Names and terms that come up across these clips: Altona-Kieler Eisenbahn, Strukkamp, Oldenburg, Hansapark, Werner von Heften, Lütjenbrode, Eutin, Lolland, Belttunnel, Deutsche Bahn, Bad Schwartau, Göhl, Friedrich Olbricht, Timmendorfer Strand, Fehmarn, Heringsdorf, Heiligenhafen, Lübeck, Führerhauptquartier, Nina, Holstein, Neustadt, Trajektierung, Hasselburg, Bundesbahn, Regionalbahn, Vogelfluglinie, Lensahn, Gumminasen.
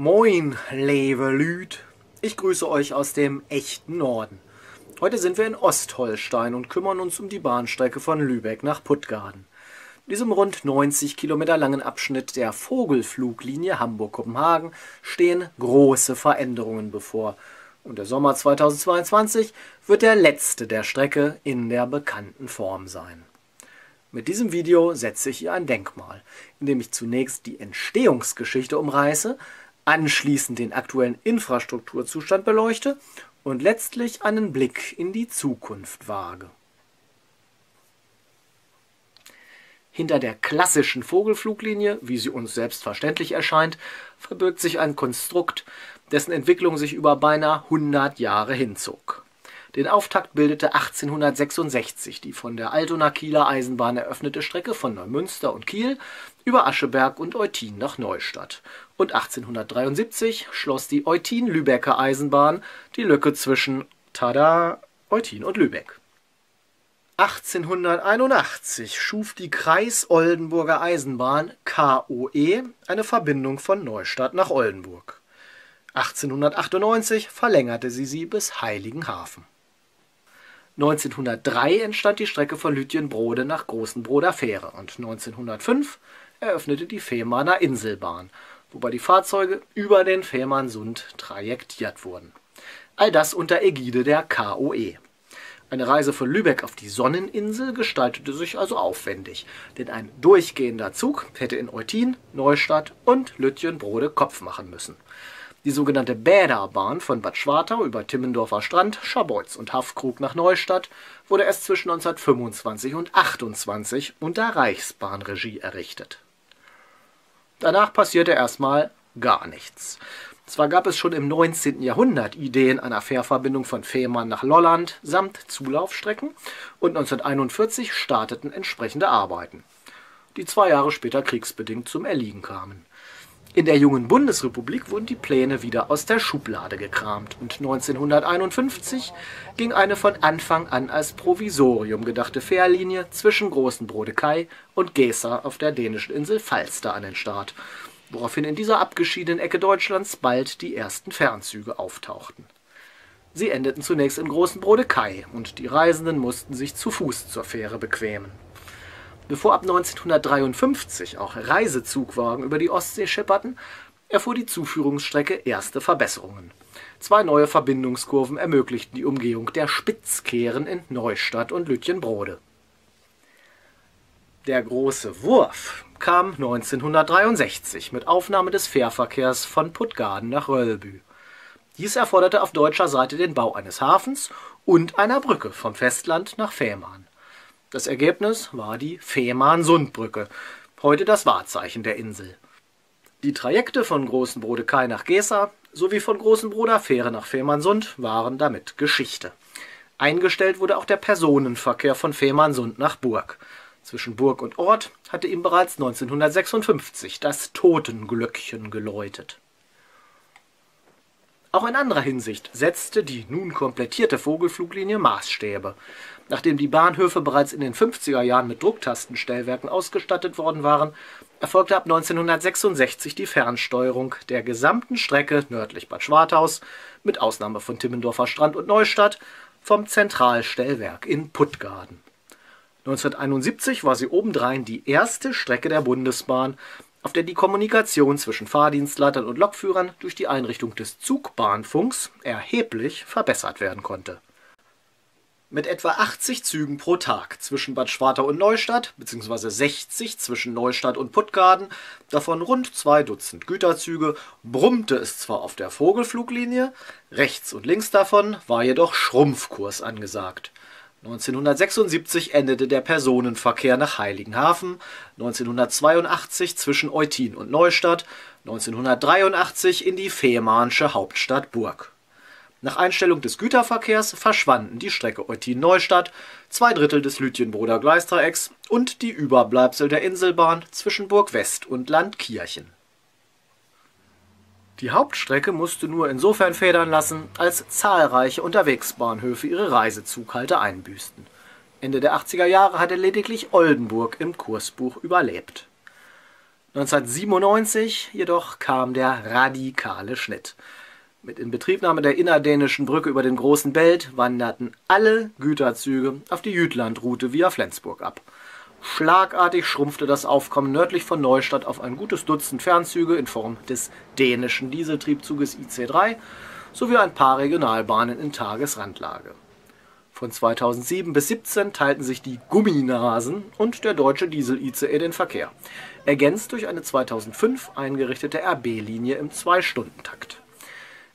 Moin, liebe Lüt! Ich grüße euch aus dem echten Norden. Heute sind wir in Ostholstein und kümmern uns um die Bahnstrecke von Lübeck nach Puttgarden. In diesem rund 90 Kilometer langen Abschnitt der Vogelfluglinie Hamburg-Kopenhagen stehen große Veränderungen bevor. Und der Sommer 2022 wird der letzte der Strecke in der bekannten Form sein. Mit diesem Video setze ich ihr ein Denkmal, indem ich zunächst die Entstehungsgeschichte umreiße, anschließend den aktuellen Infrastrukturzustand beleuchte und letztlich einen Blick in die Zukunft wage. Hinter der klassischen Vogelfluglinie, wie sie uns selbstverständlich erscheint, verbirgt sich ein Konstrukt, dessen Entwicklung sich über beinahe 100 Jahre hinzog. Den Auftakt bildete 1866 die von der Altona-Kieler Eisenbahn eröffnete Strecke von Neumünster und Kiel über Ascheberg und Eutin nach Neustadt. Und 1873 schloss die Eutin-Lübecker Eisenbahn die Lücke zwischen, tada, Eutin und Lübeck. 1881 schuf die Kreis Oldenburger Eisenbahn KOE eine Verbindung von Neustadt nach Oldenburg. 1898 verlängerte sie bis Heiligenhafen. 1903 entstand die Strecke von Lütjenbrode nach Großenbroder Fähre und 1905 eröffnete die Fehmarner Inselbahn, wobei die Fahrzeuge über den Fehmarnsund trajektiert wurden. All das unter Ägide der KOE. Eine Reise von Lübeck auf die Sonneninsel gestaltete sich also aufwendig, denn ein durchgehender Zug hätte in Eutin, Neustadt und Lütjenbrode Kopf machen müssen. Die sogenannte Bäderbahn von Bad Schwartau über Timmendorfer Strand, Scharbeutz und Haffkrug nach Neustadt wurde erst zwischen 1925 und 1928 unter Reichsbahnregie errichtet. Danach passierte erstmal gar nichts. Zwar gab es schon im 19. Jahrhundert Ideen einer Fährverbindung von Fehmarn nach Lolland samt Zulaufstrecken und 1941 starteten entsprechende Arbeiten, die 2 Jahre später kriegsbedingt zum Erliegen kamen. In der jungen Bundesrepublik wurden die Pläne wieder aus der Schublade gekramt und 1951 ging eine von Anfang an als Provisorium gedachte Fährlinie zwischen Großenbrode-Kai und Geesa auf der dänischen Insel Falster an den Start, woraufhin in dieser abgeschiedenen Ecke Deutschlands bald die ersten Fernzüge auftauchten. Sie endeten zunächst in Großenbrode-Kai und die Reisenden mussten sich zu Fuß zur Fähre bequemen. Bevor ab 1953 auch Reisezugwagen über die Ostsee schepperten, erfuhr die Zuführungsstrecke erste Verbesserungen. 2 neue Verbindungskurven ermöglichten die Umgehung der Spitzkehren in Neustadt und Lütjenbrode. Der große Wurf kam 1963 mit Aufnahme des Fährverkehrs von Puttgarden nach Rødby. Dies erforderte auf deutscher Seite den Bau eines Hafens und einer Brücke vom Festland nach Fehmarn. Das Ergebnis war die Fehmarnsundbrücke, heute das Wahrzeichen der Insel. Die Trajekte von Großenbrode-Kai nach Geesa sowie von Großenbroder Fähre nach Fehmarnsund waren damit Geschichte. Eingestellt wurde auch der Personenverkehr von Fehmarnsund nach Burg. Zwischen Burg und Ort hatte ihm bereits 1956 das Totenglöckchen geläutet. Auch in anderer Hinsicht setzte die nun komplettierte Vogelfluglinie Maßstäbe. Nachdem die Bahnhöfe bereits in den 50er Jahren mit Drucktastenstellwerken ausgestattet worden waren, erfolgte ab 1966 die Fernsteuerung der gesamten Strecke nördlich Bad Schwartaus, mit Ausnahme von Timmendorfer Strand und Neustadt, vom Zentralstellwerk in Puttgarden. 1971 war sie obendrein die erste Strecke der Bundesbahn, auf der die Kommunikation zwischen Fahrdienstleitern und Lokführern durch die Einrichtung des Zugbahnfunks erheblich verbessert werden konnte. Mit etwa 80 Zügen pro Tag zwischen Bad Schwartau und Neustadt bzw. 60 zwischen Neustadt und Puttgarden, davon rund 2 Dutzend Güterzüge, brummte es zwar auf der Vogelfluglinie, rechts und links davon war jedoch Schrumpfkurs angesagt. 1976 endete der Personenverkehr nach Heiligenhafen, 1982 zwischen Eutin und Neustadt, 1983 in die fehmarnsche Hauptstadt Burg. Nach Einstellung des Güterverkehrs verschwanden die Strecke Eutin-Neustadt, 2 Drittel des Lütjenbroder Gleisdreiecks und die Überbleibsel der Inselbahn zwischen Burg West und Landkirchen. Die Hauptstrecke musste nur insofern federn lassen, als zahlreiche Unterwegsbahnhöfe ihre Reisezughalte einbüßten. Ende der 80er Jahre hatte lediglich Oldenburg im Kursbuch überlebt. 1997 jedoch kam der radikale Schnitt. Mit Inbetriebnahme der innerdänischen Brücke über den Großen Belt wanderten alle Güterzüge auf die Jütland-Route via Flensburg ab. Schlagartig schrumpfte das Aufkommen nördlich von Neustadt auf ein gutes Dutzend Fernzüge in Form des dänischen Dieseltriebzuges IC3 sowie ein paar Regionalbahnen in Tagesrandlage. Von 2007 bis 2017 teilten sich die Gumminasen und der deutsche Diesel-ICE den Verkehr, ergänzt durch eine 2005 eingerichtete RB-Linie im 2-Stunden-Takt.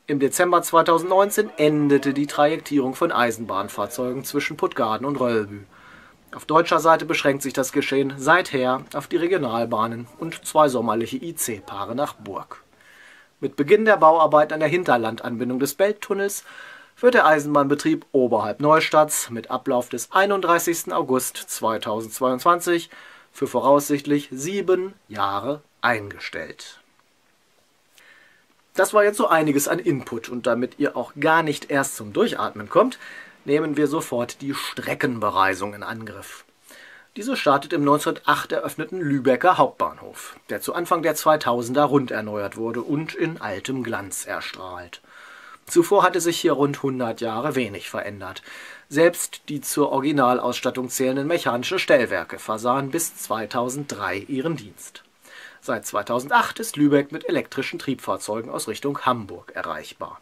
Im Dezember 2019 endete die Trajektierung von Eisenbahnfahrzeugen zwischen Puttgarden und Rødby. Auf deutscher Seite beschränkt sich das Geschehen seither auf die Regionalbahnen und zwei sommerliche IC-Paare nach Burg. Mit Beginn der Bauarbeiten an der Hinterlandanbindung des Belttunnels wird der Eisenbahnbetrieb oberhalb Neustadts mit Ablauf des 31. August 2022 für voraussichtlich 7 Jahre eingestellt. Das war jetzt so einiges an Input und damit ihr auch gar nicht erst zum Durchatmen kommt, nehmen wir sofort die Streckenbereisung in Angriff. Diese startet im 1908 eröffneten Lübecker Hauptbahnhof, der zu Anfang der 2000er rund erneuert wurde und in altem Glanz erstrahlt. Zuvor hatte sich hier rund 100 Jahre wenig verändert. Selbst die zur Originalausstattung zählenden mechanischen Stellwerke versahen bis 2003 ihren Dienst. Seit 2008 ist Lübeck mit elektrischen Triebfahrzeugen aus Richtung Hamburg erreichbar.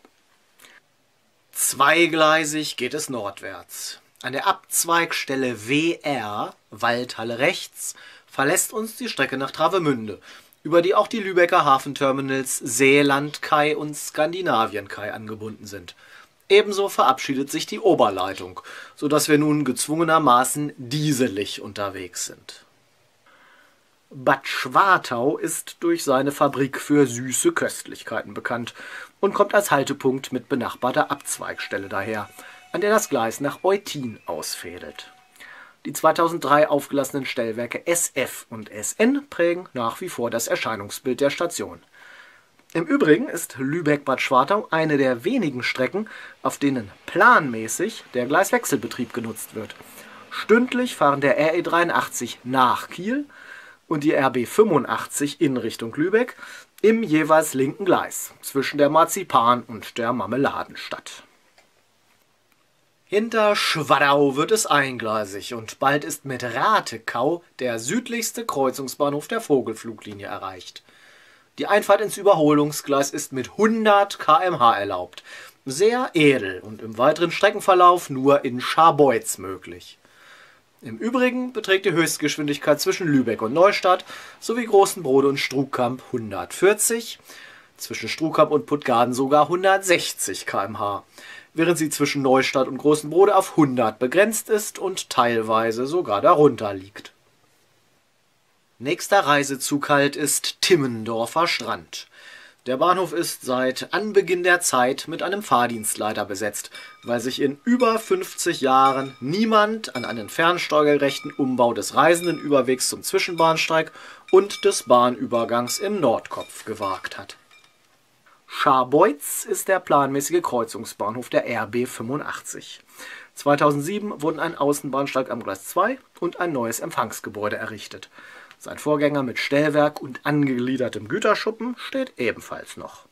Zweigleisig geht es nordwärts. An der Abzweigstelle WR, Waldhalle rechts, verlässt uns die Strecke nach Travemünde, über die auch die Lübecker Hafenterminals Seelandkai und Skandinavienkai angebunden sind. Ebenso verabschiedet sich die Oberleitung, sodass wir nun gezwungenermaßen dieselig unterwegs sind. Bad Schwartau ist durch seine Fabrik für süße Köstlichkeiten bekannt und kommt als Haltepunkt mit benachbarter Abzweigstelle daher, an der das Gleis nach Eutin ausfädelt. Die 2003 aufgelassenen Stellwerke SF und SN prägen nach wie vor das Erscheinungsbild der Station. Im Übrigen ist Lübeck-Bad Schwartau eine der wenigen Strecken, auf denen planmäßig der Gleiswechselbetrieb genutzt wird. Stündlich fahren der RE83 nach Kiel und die RB85 in Richtung Lübeck im jeweils linken Gleis zwischen der Marzipan- und der Marmeladenstadt. Hinter Schwartau wird es eingleisig und bald ist mit Ratekau der südlichste Kreuzungsbahnhof der Vogelfluglinie erreicht. Die Einfahrt ins Überholungsgleis ist mit 100 km/h erlaubt, sehr edel und im weiteren Streckenverlauf nur in Scharbeutz möglich. Im Übrigen beträgt die Höchstgeschwindigkeit zwischen Lübeck und Neustadt sowie Großenbrode und Strukkamp 140, zwischen Strukkamp und Puttgarden sogar 160 km/h. Während sie zwischen Neustadt und Großenbrode auf 100 begrenzt ist und teilweise sogar darunter liegt. Nächster Reisezug halt ist Timmendorfer Strand. Der Bahnhof ist seit Anbeginn der Zeit mit einem Fahrdienstleiter besetzt, weil sich in über 50 Jahren niemand an einen fernsteuergerechten Umbau des Reisendenüberwegs zum Zwischenbahnsteig und des Bahnübergangs im Nordkopf gewagt hat. Scharbeutz ist der planmäßige Kreuzungsbahnhof der RB85. 2007 wurden ein Außenbahnsteig am Gleis 2 und ein neues Empfangsgebäude errichtet. Sein Vorgänger mit Stellwerk und angegliedertem Güterschuppen steht ebenfalls noch.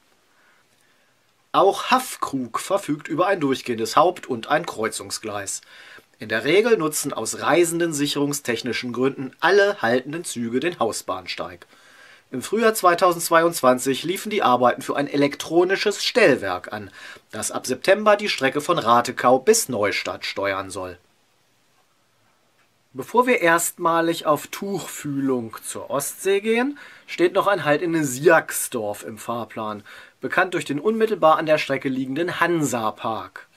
Auch Haffkrug verfügt über ein durchgehendes Haupt- und ein Kreuzungsgleis. In der Regel nutzen aus reisendensicherungstechnischen Gründen alle haltenden Züge den Hausbahnsteig. Im Frühjahr 2022 liefen die Arbeiten für ein elektronisches Stellwerk an, das ab September die Strecke von Ratekau bis Neustadt steuern soll. Bevor wir erstmalig auf Tuchfühlung zur Ostsee gehen, steht noch ein Halt in Sierksdorf im Fahrplan, bekannt durch den unmittelbar an der Strecke liegenden Hansapark.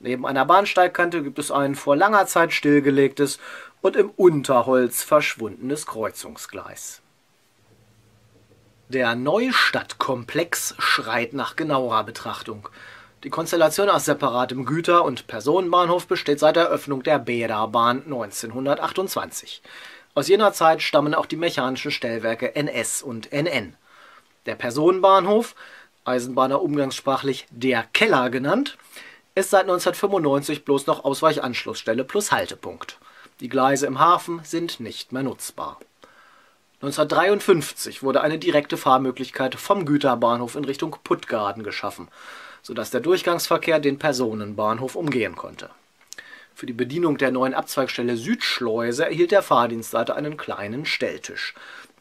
Neben einer Bahnsteigkante gibt es ein vor langer Zeit stillgelegtes und im Unterholz verschwundenes Kreuzungsgleis. Der Neustadtkomplex schreit nach genauerer Betrachtung. Die Konstellation aus separatem Güter- und Personenbahnhof besteht seit der Eröffnung der Bäderbahn 1928. Aus jener Zeit stammen auch die mechanischen Stellwerke NS und NN. Der Personenbahnhof, Eisenbahner umgangssprachlich der Keller genannt, ist seit 1995 bloß noch Ausweichanschlussstelle plus Haltepunkt. Die Gleise im Hafen sind nicht mehr nutzbar. 1953 wurde eine direkte Fahrmöglichkeit vom Güterbahnhof in Richtung Puttgarden geschaffen, sodass der Durchgangsverkehr den Personenbahnhof umgehen konnte. Für die Bedienung der neuen Abzweigstelle Südschleuse erhielt der Fahrdienstleiter einen kleinen Stelltisch,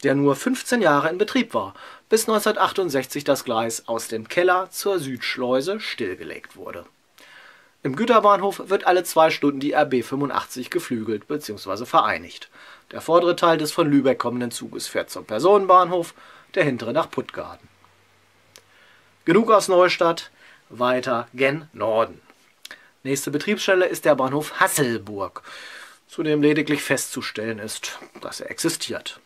der nur 15 Jahre in Betrieb war, bis 1968 das Gleis aus dem Keller zur Südschleuse stillgelegt wurde. Im Güterbahnhof wird alle 2 Stunden die RB 85 geflügelt bzw. vereinigt. Der vordere Teil des von Lübeck kommenden Zuges fährt zum Personenbahnhof, der hintere nach Puttgarden. Genug aus Neustadt, weiter gen Norden. Nächste Betriebsstelle ist der Bahnhof Hasselburg, zu dem lediglich festzustellen ist, dass er existiert.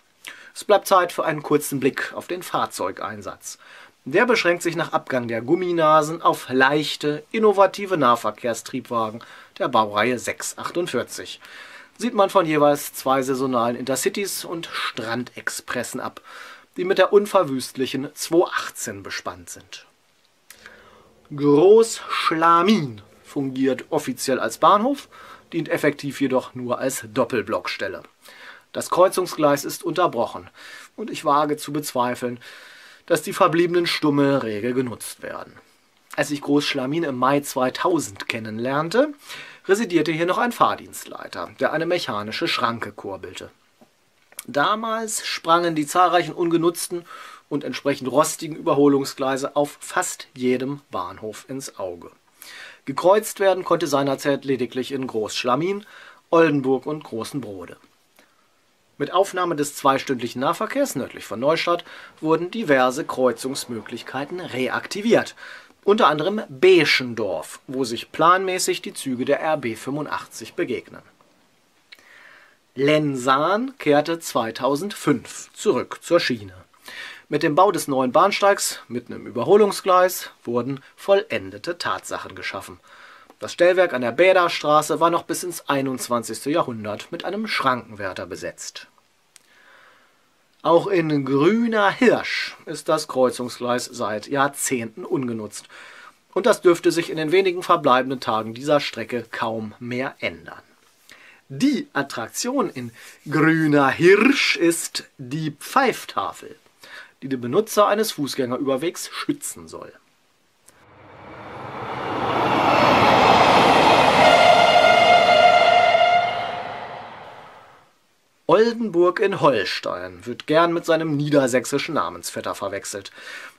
Es bleibt Zeit für einen kurzen Blick auf den Fahrzeugeinsatz. Der beschränkt sich nach Abgang der Gumminasen auf leichte, innovative Nahverkehrstriebwagen der Baureihe 648. Sieht man von jeweils 2 saisonalen Intercities und Strandexpressen ab, die mit der unverwüstlichen 218 bespannt sind. Groß Schlamin fungiert offiziell als Bahnhof, dient effektiv jedoch nur als Doppelblockstelle. Das Kreuzungsgleis ist unterbrochen und ich wage zu bezweifeln, dass die verbliebenen Stumme rege genutzt werden. Als ich Groß Schlamin im Mai 2000 kennenlernte, residierte hier noch ein Fahrdienstleiter, der eine mechanische Schranke kurbelte. Damals sprangen die zahlreichen ungenutzten und entsprechend rostigen Überholungsgleise auf fast jedem Bahnhof ins Auge. Gekreuzt werden konnte seinerzeit lediglich in Groß Schlamin, Oldenburg und Großenbrode. Mit Aufnahme des 2-stündlichen Nahverkehrs nördlich von Neustadt wurden diverse Kreuzungsmöglichkeiten reaktiviert, unter anderem Heringsdorf, wo sich planmäßig die Züge der RB 85 begegnen. Lensan kehrte 2005 zurück zur Schiene. Mit dem Bau des neuen Bahnsteigs mitten im Überholungsgleis wurden vollendete Tatsachen geschaffen. Das Stellwerk an der Bäderstraße war noch bis ins 21. Jahrhundert mit einem Schrankenwärter besetzt. Auch in Grüner Hirsch ist das Kreuzungsgleis seit Jahrzehnten ungenutzt und das dürfte sich in den wenigen verbleibenden Tagen dieser Strecke kaum mehr ändern. Die Attraktion in Grüner Hirsch ist die Pfeiftafel, die den Benutzer eines Fußgängerüberwegs schützen soll. Oldenburg in Holstein wird gern mit seinem niedersächsischen Namensvetter verwechselt.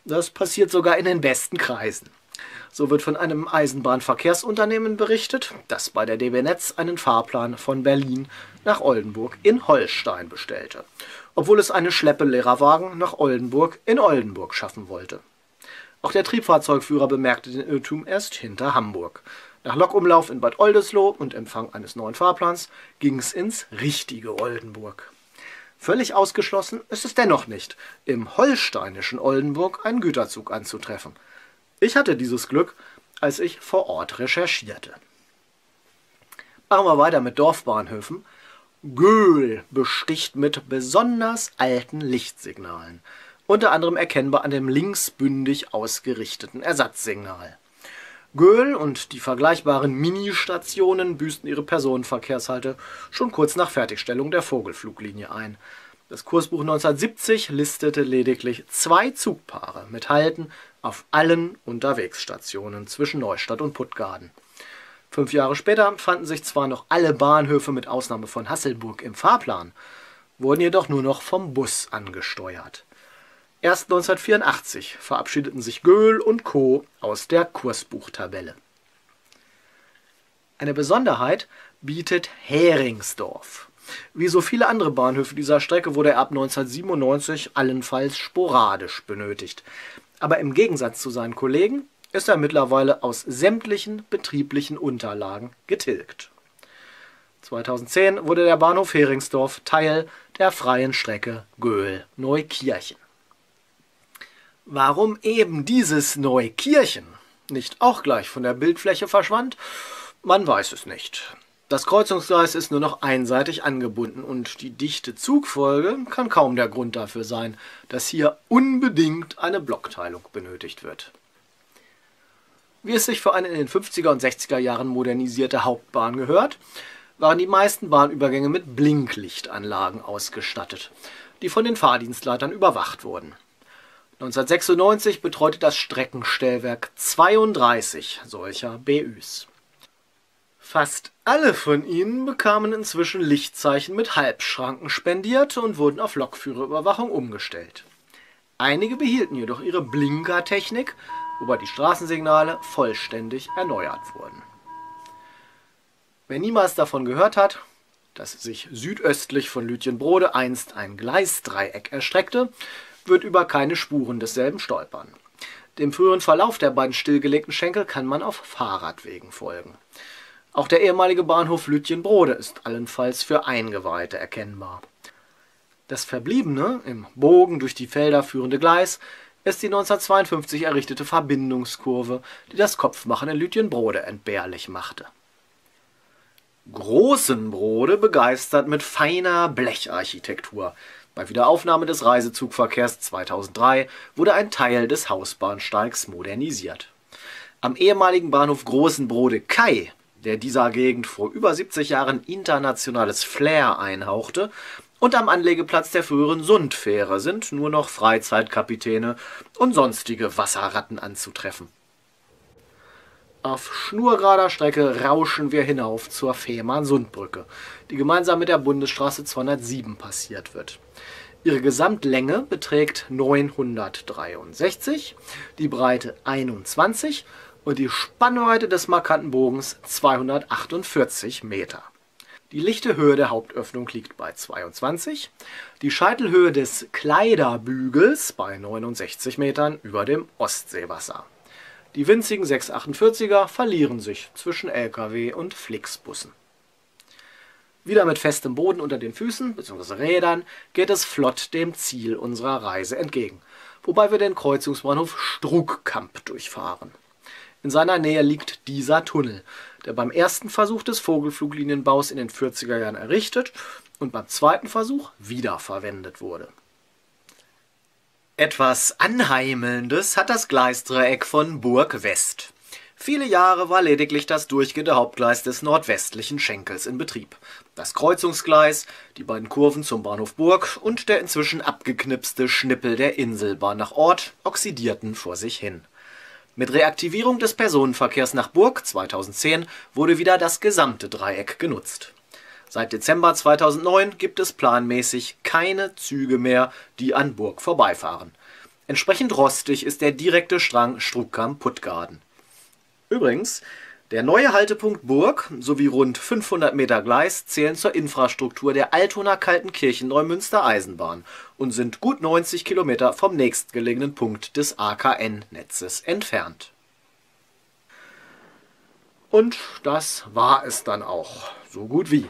Das passiert sogar in den besten Kreisen. So wird von einem Eisenbahnverkehrsunternehmen berichtet, das bei der DB Netz einen Fahrplan von Berlin nach Oldenburg in Holstein bestellte, obwohl es eine Schleppe leerer Wagen nach Oldenburg in Oldenburg schaffen wollte. Auch der Triebfahrzeugführer bemerkte den Irrtum erst hinter Hamburg. Nach Lokumlauf in Bad Oldesloe und Empfang eines neuen Fahrplans ging es ins richtige Oldenburg. Völlig ausgeschlossen ist es dennoch nicht, im holsteinischen Oldenburg einen Güterzug anzutreffen. Ich hatte dieses Glück, als ich vor Ort recherchierte. Machen wir weiter mit Dorfbahnhöfen. Göhl besticht mit besonders alten Lichtsignalen, unter anderem erkennbar an dem linksbündig ausgerichteten Ersatzsignal. Göhl und die vergleichbaren Ministationen büßten ihre Personenverkehrshalte schon kurz nach Fertigstellung der Vogelfluglinie ein. Das Kursbuch 1970 listete lediglich 2 Zugpaare mit Halten auf allen Unterwegsstationen zwischen Neustadt und Puttgarden. 5 Jahre später fanden sich zwar noch alle Bahnhöfe mit Ausnahme von Hasselburg im Fahrplan, wurden jedoch nur noch vom Bus angesteuert. Erst 1984 verabschiedeten sich Göhl und Co. aus der Kursbuchtabelle. Eine Besonderheit bietet Heringsdorf. Wie so viele andere Bahnhöfe dieser Strecke wurde er ab 1997 allenfalls sporadisch benötigt. Aber im Gegensatz zu seinen Kollegen ist er mittlerweile aus sämtlichen betrieblichen Unterlagen getilgt. 2010 wurde der Bahnhof Heringsdorf Teil der freien Strecke Göhl-Neukirchen. Warum eben dieses Neukirchen nicht auch gleich von der Bildfläche verschwand, man weiß es nicht. Das Kreuzungsgleis ist nur noch einseitig angebunden und die dichte Zugfolge kann kaum der Grund dafür sein, dass hier unbedingt eine Blockteilung benötigt wird. Wie es sich für eine in den 50er und 60er Jahren modernisierte Hauptbahn gehört, waren die meisten Bahnübergänge mit Blinklichtanlagen ausgestattet. die von den Fahrdienstleitern überwacht wurden. 1996 betreute das Streckenstellwerk 32 solcher BÜs. Fast alle von ihnen bekamen inzwischen Lichtzeichen mit Halbschranken spendiert und wurden auf Lokführerüberwachung umgestellt. Einige behielten jedoch ihre Blinkertechnik, wobei die Straßensignale vollständig erneuert wurden. Wer niemals davon gehört hat, dass sich südöstlich von Lütjenbrode einst ein Gleisdreieck erstreckte, wird über keine Spuren desselben stolpern. Dem früheren Verlauf der beiden stillgelegten Schenkel kann man auf Fahrradwegen folgen. Auch der ehemalige Bahnhof Lütjenbrode ist allenfalls für Eingeweihte erkennbar. Das verbliebene, im Bogen durch die Felder führende Gleis ist die 1952 errichtete Verbindungskurve, die das Kopfmachen in Lütjenbrode entbehrlich machte. Großenbrode begeistert mit feiner Blecharchitektur. Bei Wiederaufnahme des Reisezugverkehrs 2003 wurde ein Teil des Hausbahnsteigs modernisiert. Am ehemaligen Bahnhof Großenbrode Kai, der dieser Gegend vor über 70 Jahren internationales Flair einhauchte, und am Anlegeplatz der früheren Sundfähre sind nur noch Freizeitkapitäne und sonstige Wasserratten anzutreffen. Auf schnurgerader Strecke rauschen wir hinauf zur Fehmarnsundbrücke, die gemeinsam mit der Bundesstraße 207 passiert wird. Ihre Gesamtlänge beträgt 963, die Breite 21 und die Spannweite des markanten Bogens 248 Meter. Die lichte Höhe der Hauptöffnung liegt bei 22, die Scheitelhöhe des Kleiderbügels bei 69 Metern über dem Ostseewasser. Die winzigen 648er verlieren sich zwischen LKW und Flixbussen. Wieder mit festem Boden unter den Füßen bzw. Rädern geht es flott dem Ziel unserer Reise entgegen, wobei wir den Kreuzungsbahnhof Strukkamp durchfahren. In seiner Nähe liegt dieser Tunnel, der beim ersten Versuch des Vogelfluglinienbaus in den 40er Jahren errichtet und beim zweiten Versuch wiederverwendet wurde. Etwas Anheimelndes hat das Gleisdreieck von Burg West. Viele Jahre war lediglich das durchgehende Hauptgleis des nordwestlichen Schenkels in Betrieb. Das Kreuzungsgleis, die beiden Kurven zum Bahnhof Burg und der inzwischen abgeknipste Schnippel der Inselbahn nach Ort oxidierten vor sich hin. Mit Reaktivierung des Personenverkehrs nach Burg 2010 wurde wieder das gesamte Dreieck genutzt. Seit Dezember 2009 gibt es planmäßig keine Züge mehr, die an Burg vorbeifahren. Entsprechend rostig ist der direkte Strang Strukkamp-Puttgarden. Übrigens, der neue Haltepunkt Burg sowie rund 500 Meter Gleis zählen zur Infrastruktur der Altona-Kaltenkirchen-Neumünster Eisenbahn und sind gut 90 Kilometer vom nächstgelegenen Punkt des AKN-Netzes entfernt. Und das war es dann auch, so gut wie.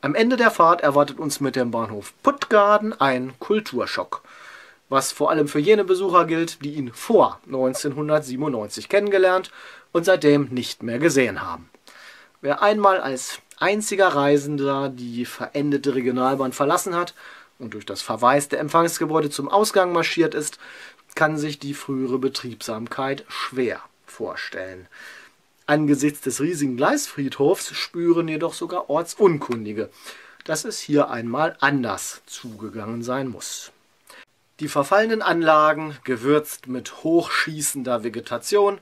Am Ende der Fahrt erwartet uns mit dem Bahnhof Puttgarden ein Kulturschock, was vor allem für jene Besucher gilt, die ihn vor 1997 kennengelernt und seitdem nicht mehr gesehen haben. Wer einmal als einziger Reisender die verendete Regionalbahn verlassen hat und durch das verwaiste Empfangsgebäude zum Ausgang marschiert ist, kann sich die frühere Betriebsamkeit schwer vorstellen. Angesichts des riesigen Gleisfriedhofs spüren jedoch sogar Ortsunkundige, dass es hier einmal anders zugegangen sein muss. Die verfallenen Anlagen, gewürzt mit hochschießender Vegetation,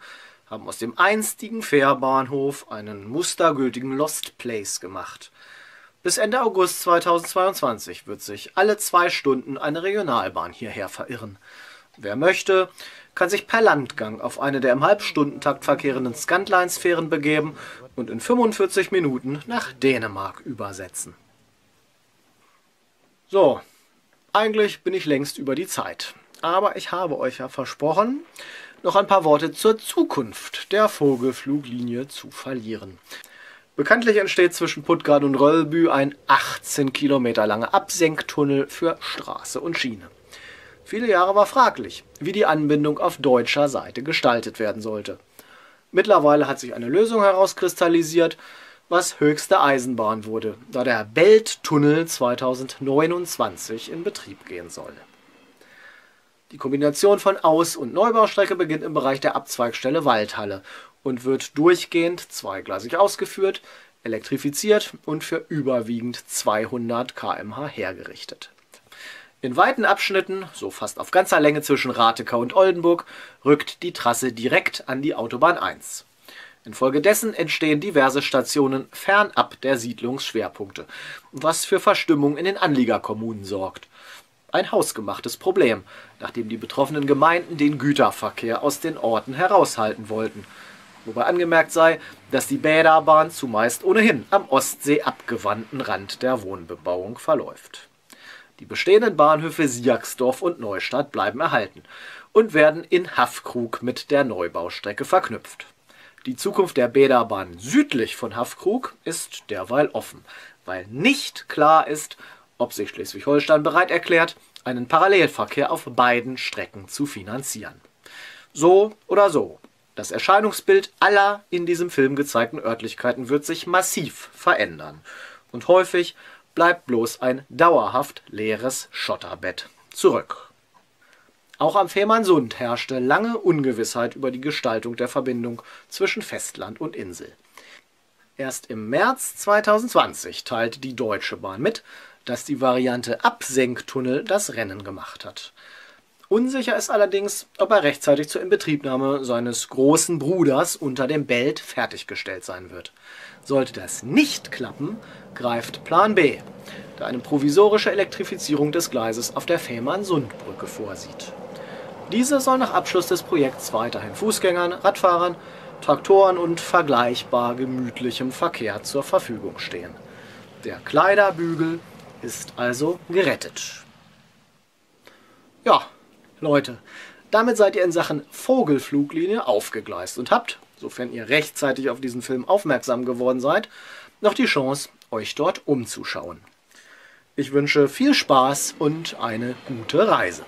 haben aus dem einstigen Fährbahnhof einen mustergültigen Lost Place gemacht. Bis Ende August 2022 wird sich alle 2 Stunden eine Regionalbahn hierher verirren. Wer möchte, kann sich per Landgang auf eine der im Halbstundentakt verkehrenden Scandlines-Fähren begeben und in 45 Minuten nach Dänemark übersetzen. So, eigentlich bin ich längst über die Zeit, aber ich habe euch ja versprochen, noch ein paar Worte zur Zukunft der Vogelfluglinie zu verlieren. Bekanntlich entsteht zwischen Puttgarden und Rødby ein 18 Kilometer langer Absenktunnel für Straße und Schiene. Viele Jahre war fraglich, wie die Anbindung auf deutscher Seite gestaltet werden sollte. Mittlerweile hat sich eine Lösung herauskristallisiert, was höchste Eisenbahn wurde, da der Belttunnel 2029 in Betrieb gehen soll. Die Kombination von Aus- und Neubaustrecke beginnt im Bereich der Abzweigstelle Waldhalle und wird durchgehend zweigleisig ausgeführt, elektrifiziert und für überwiegend 200 km/h hergerichtet. In weiten Abschnitten, so fast auf ganzer Länge zwischen Ratekau und Oldenburg, rückt die Trasse direkt an die Autobahn 1. Infolgedessen entstehen diverse Stationen fernab der Siedlungsschwerpunkte, was für Verstimmung in den Anliegerkommunen sorgt. Ein hausgemachtes Problem, nachdem die betroffenen Gemeinden den Güterverkehr aus den Orten heraushalten wollten. Wobei angemerkt sei, dass die Bäderbahn zumeist ohnehin am Ostsee abgewandten Rand der Wohnbebauung verläuft. Die bestehenden Bahnhöfe Sierksdorf und Neustadt bleiben erhalten und werden in Haffkrug mit der Neubaustrecke verknüpft. Die Zukunft der Bäderbahn südlich von Haffkrug ist derweil offen, weil nicht klar ist, ob sich Schleswig-Holstein bereit erklärt, einen Parallelverkehr auf beiden Strecken zu finanzieren. So oder so, das Erscheinungsbild aller in diesem Film gezeigten Örtlichkeiten wird sich massiv verändern. Und häufig bleibt bloß ein dauerhaft leeres Schotterbett zurück. Auch am Fehmarnsund herrschte lange Ungewissheit über die Gestaltung der Verbindung zwischen Festland und Insel. Erst im März 2020 teilte die Deutsche Bahn mit, dass die Variante Absenktunnel das Rennen gemacht hat. Unsicher ist allerdings, ob er rechtzeitig zur Inbetriebnahme seines großen Bruders unter dem Belt fertiggestellt sein wird. Sollte das nicht klappen, greift Plan B, der eine provisorische Elektrifizierung des Gleises auf der Fehmarnsundbrücke vorsieht. Diese soll nach Abschluss des Projekts weiterhin Fußgängern, Radfahrern, Traktoren und vergleichbar gemütlichem Verkehr zur Verfügung stehen. Der Kleiderbügel ist also gerettet. Ja, Leute, damit seid ihr in Sachen Vogelfluglinie aufgegleist und habt, sofern ihr rechtzeitig auf diesen Film aufmerksam geworden seid, noch die Chance, euch dort umzuschauen. Ich wünsche viel Spaß und eine gute Reise.